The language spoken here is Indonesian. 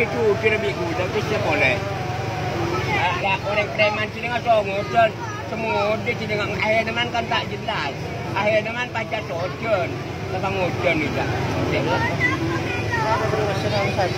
itu kira biku dah bisa boleh. Lah orang preman sini ngasong ngocon semua dia sini ngak akhir teman kan tak jelas. Akhir teman pacar socon, tak ngocon ni dah. Ada berusaha saja.